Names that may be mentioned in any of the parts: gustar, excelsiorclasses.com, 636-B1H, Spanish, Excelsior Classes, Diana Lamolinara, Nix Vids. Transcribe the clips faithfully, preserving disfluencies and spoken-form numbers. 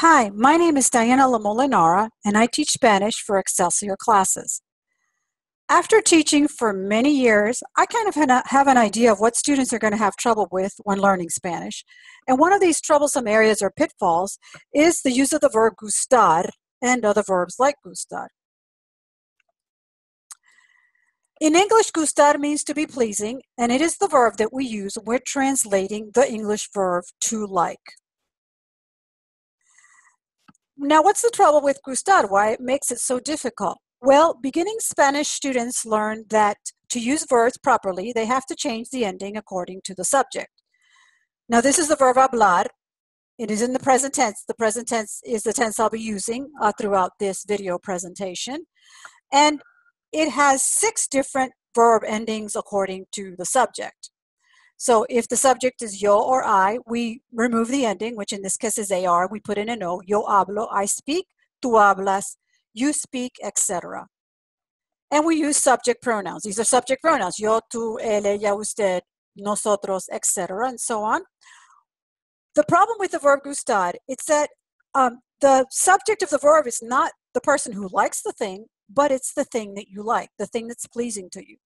Hi, my name is Diana Lamolinara, and I teach Spanish for Excelsior Classes. After teaching for many years, I kind of have an idea of what students are going to have trouble with when learning Spanish. And one of these troublesome areas or pitfalls is the use of the verb gustar and other verbs like gustar. In English, gustar means to be pleasing, and it is the verb that we use when we're translating the English verb to like. Now, what's the trouble with gustar? Why it makes it so difficult? Well, beginning Spanish students learn that to use verbs properly, they have to change the ending according to the subject. Now, this is the verb hablar. It is in the present tense. The present tense is the tense I'll be using uh, throughout this video presentation. And it has six different verb endings according to the subject. So if the subject is yo or I, we remove the ending, which in this case is A R. We put in an O. Yo hablo, I speak. Tú hablas, you speak, et cetera. And we use subject pronouns. These are subject pronouns. Yo, tú, él, ella, usted, nosotros, et cetera, and so on. The problem with the verb gustar, it's that um, the subject of the verb is not the person who likes the thing, but it's the thing that you like, the thing that's pleasing to you.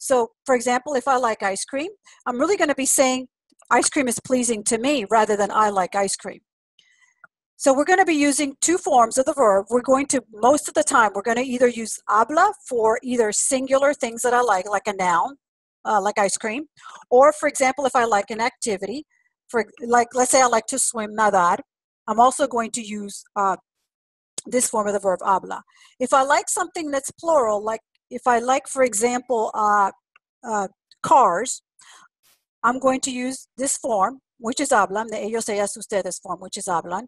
So, for example, if I like ice cream, I'm really going to be saying ice cream is pleasing to me rather than I like ice cream. So we're going to be using two forms of the verb. We're going to, most of the time, we're going to either use habla for either singular things that I like, like a noun, uh, like ice cream. Or, for example, if I like an activity, for like, let's say I like to swim, nadar, I'm also going to use uh, this form of the verb habla. If I like something that's plural, like if I like, for example, uh, uh, cars, I'm going to use this form, which is hablan, the ellos, ellas, ustedes form, which is hablan.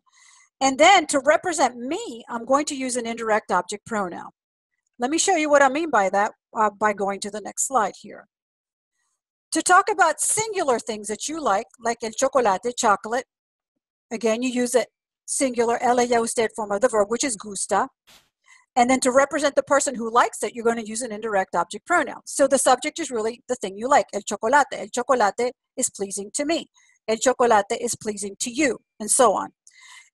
And then to represent me, I'm going to use an indirect object pronoun. Let me show you what I mean by that uh, by going to the next slide here. To talk about singular things that you like, like el chocolate, chocolate, again, you use it. Singular, él, ella, usted form of the verb, which is gusta. And then to represent the person who likes it, you're going to use an indirect object pronoun. So the subject is really the thing you like. El chocolate. El chocolate is pleasing to me. El chocolate is pleasing to you, and so on.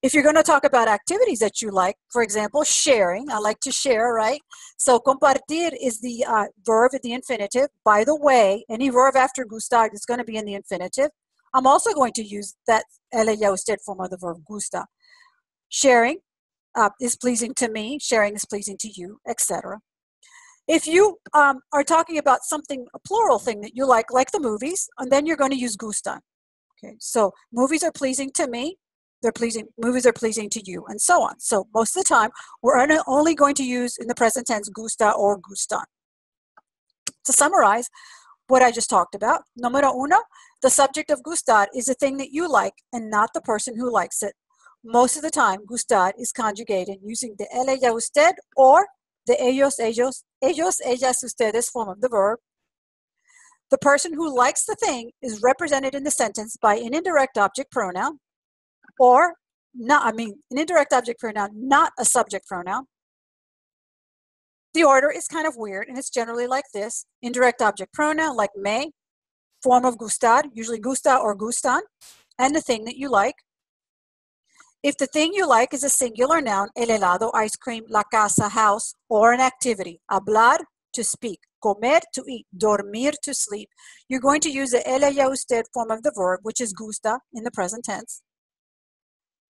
If you're going to talk about activities that you like, for example, sharing. I like to share, right? So compartir is the uh, verb in the infinitive. By the way, any verb after gustar is going to be in the infinitive. I'm also going to use that él, ella, usted form of the verb gusta. Sharing uh, is pleasing to me, sharing is pleasing to you, et cetera. If you um, are talking about something, a plural thing that you like, like the movies, and then you're going to use gustan. Okay, so movies are pleasing to me, they're pleasing, movies are pleasing to you, and so on. So most of the time, we're only going to use in the present tense gusta or gustan. To summarize what I just talked about, número uno, the subject of gustar is a thing that you like and not the person who likes it. Most of the time, gustar is conjugated using the él, ella, usted or the ellos, ellos, ellos, ellas, ustedes form of the verb. The person who likes the thing is represented in the sentence by an indirect object pronoun or not, I mean, an indirect object pronoun, not a subject pronoun. The order is kind of weird and it's generally like this. Indirect object pronoun like me, form of gustar, usually gusta or gustan, and the thing that you like. If the thing you like is a singular noun, el helado, ice cream, la casa, house, or an activity, hablar, to speak, comer, to eat, dormir, to sleep, you're going to use the él, ella, usted form of the verb, which is gusta in the present tense.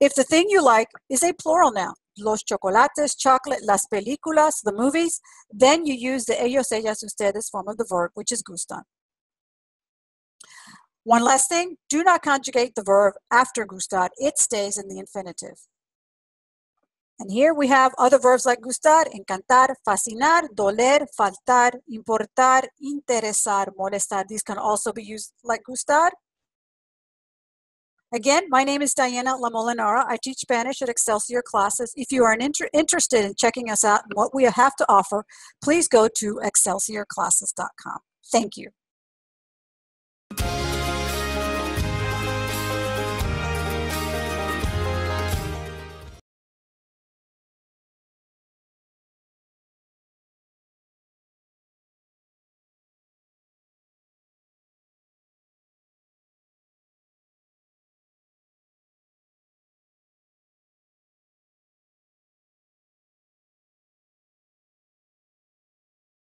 If the thing you like is a plural noun, los chocolates, chocolate, las películas, the movies, then you use the ellos, ellas, ustedes form of the verb, which is gustan. One last thing, do not conjugate the verb after gustar. It stays in the infinitive. And here we have other verbs like gustar, encantar, fascinar, doler, faltar, importar, interesar, molestar. These can also be used like gustar. Again, my name is Diana Lamolinara. I teach Spanish at Excelsior Classes. If you are inter interested in checking us out and what we have to offer, please go to excelsior classes dot com. Thank you.